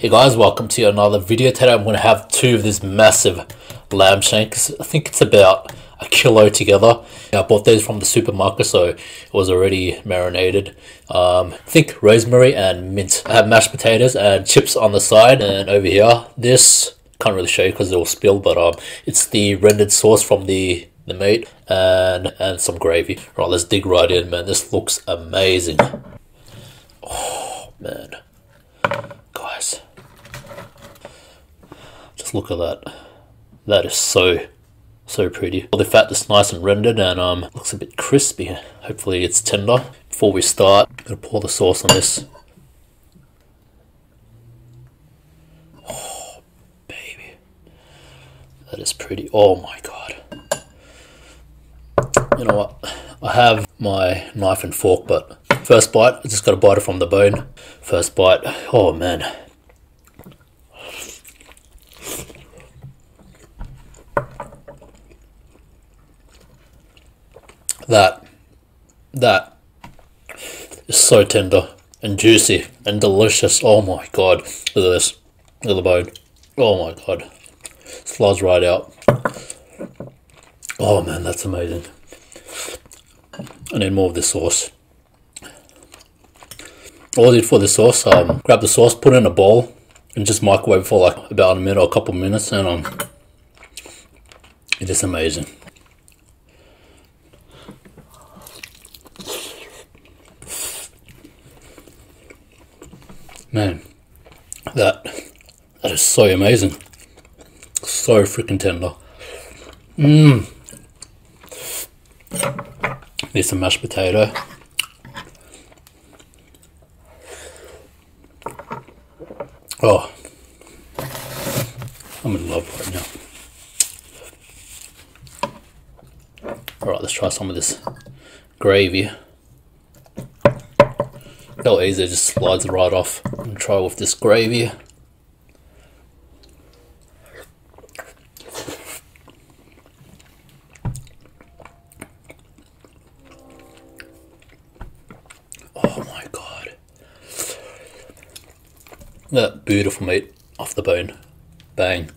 Hey guys, welcome to another video. Today I'm going to have two of these massive lamb shanks. I think it's about a kilo together. I bought these from the supermarket, so it was already marinated. I think rosemary and mint. I have mashed potatoes and chips on the side, and over here, this, can't really show you because it'll spill, but it's the rendered sauce from the meat and some gravy. Right, let's dig right in, man. This looks amazing. Oh, man. Guys. Just look at that. That is so pretty. All the fat is nice and rendered and looks a bit crispy. Hopefully it's tender. Before we start, I'm gonna pour the sauce on this. Oh, baby. That is pretty. Oh my god. You know what? I have my knife and fork, but first bite, I just gotta bite it from the bone. First bite. Oh man. That is so tender and juicy and delicious. Oh my god, look at this, look at the bone. Oh my god, slides right out. Oh man, that's amazing. I need more of this sauce. All I did for the sauce, grab the sauce, put it in a bowl and just microwave for like about a minute or a couple of minutes, and it is amazing. Man, that is so amazing. So freaking tender. Mmm. There's some mashed potato. Oh, I'm in love right now. Alright, let's try some of this gravy. How easy, it just slides right off. I'm gonna try with this gravy. Oh my god. That beautiful meat off the bone. Bang.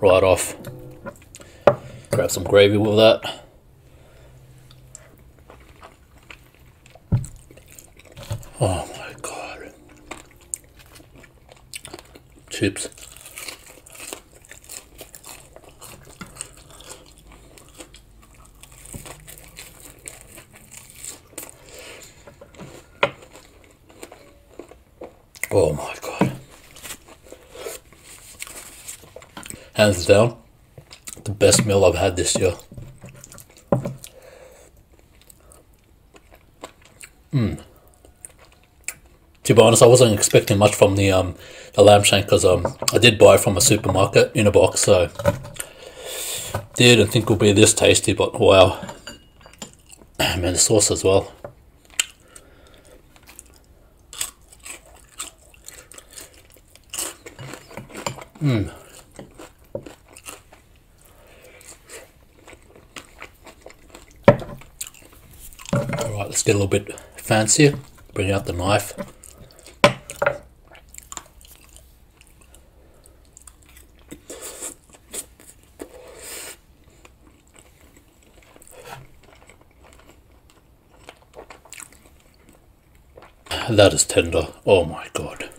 Right off. Grab some gravy with that. Oh my god. Chips. Oh my god. Hands down, the best meal I've had this year. To be honest, I wasn't expecting much from the lamb shank because I did buy it from a supermarket in a box, so didn't think it would be this tasty, but wow. Man, the sauce as well. Mmm. Alright, let's get a little bit fancier. Bring out the knife. That is tender. Oh my god.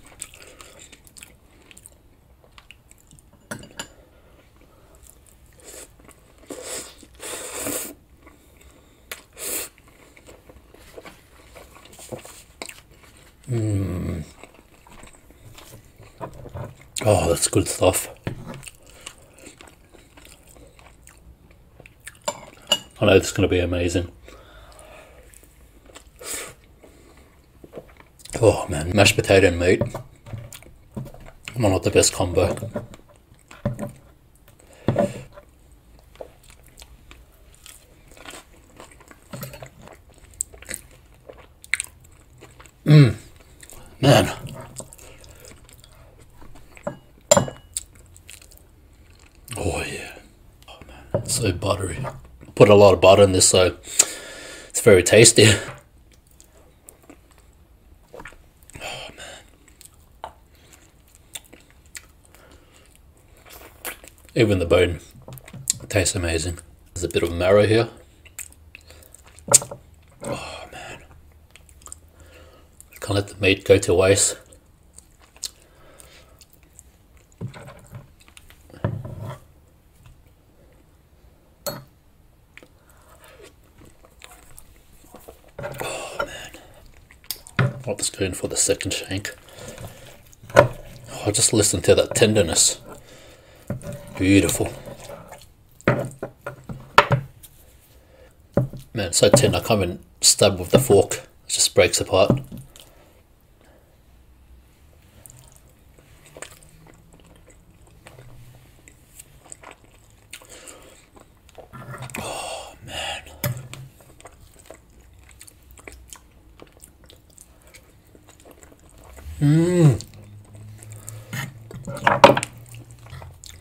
Mmm. Oh, that's good stuff. I know this is going to be amazing. Oh man, mashed potato and meat. Not the best combo. Mmm. Man. Oh yeah. Oh man, it's so buttery. Put a lot of butter in this, so it's very tasty. even the bone, it tastes amazing. There's a bit of marrow here. Oh man, can't let the meat go to waste. Up the spoon for the second shank. Oh, just listen to that tenderness. Beautiful. Man, it's so tender, I can't even stab with the fork. It just breaks apart.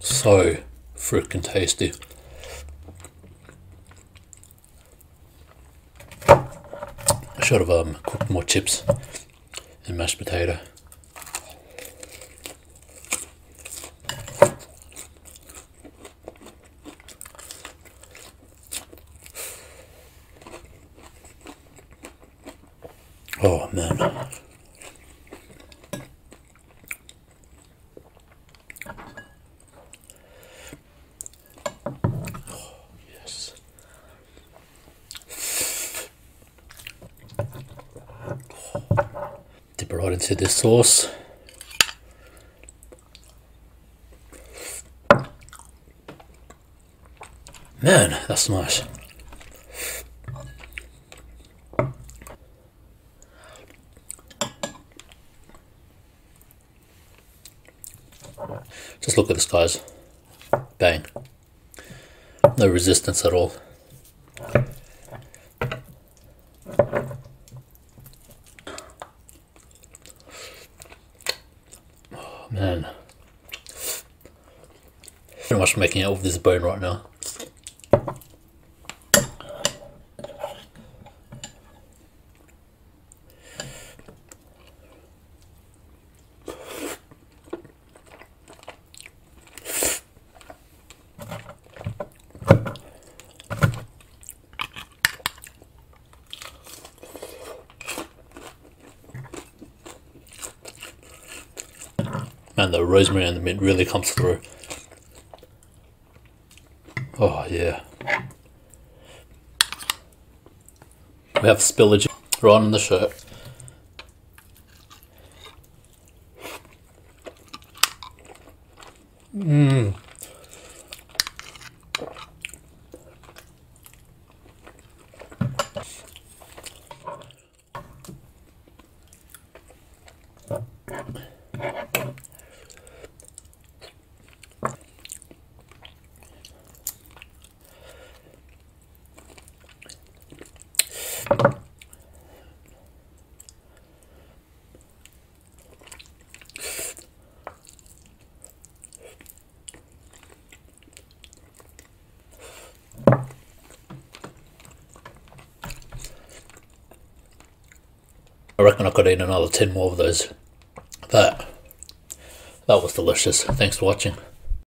So freaking tasty. I should have cooked more chips and mashed potato. Oh man. Right into this sauce. Man, that's nice. Just look at this, guys. Bang. No resistance at all. Man, pretty much making out with this bone right now. Man, the rosemary and the mint really comes through. Oh yeah. We have spillage right on the shirt. Mmm. I reckon I could eat another 10 more of those. That was delicious. Thanks for watching.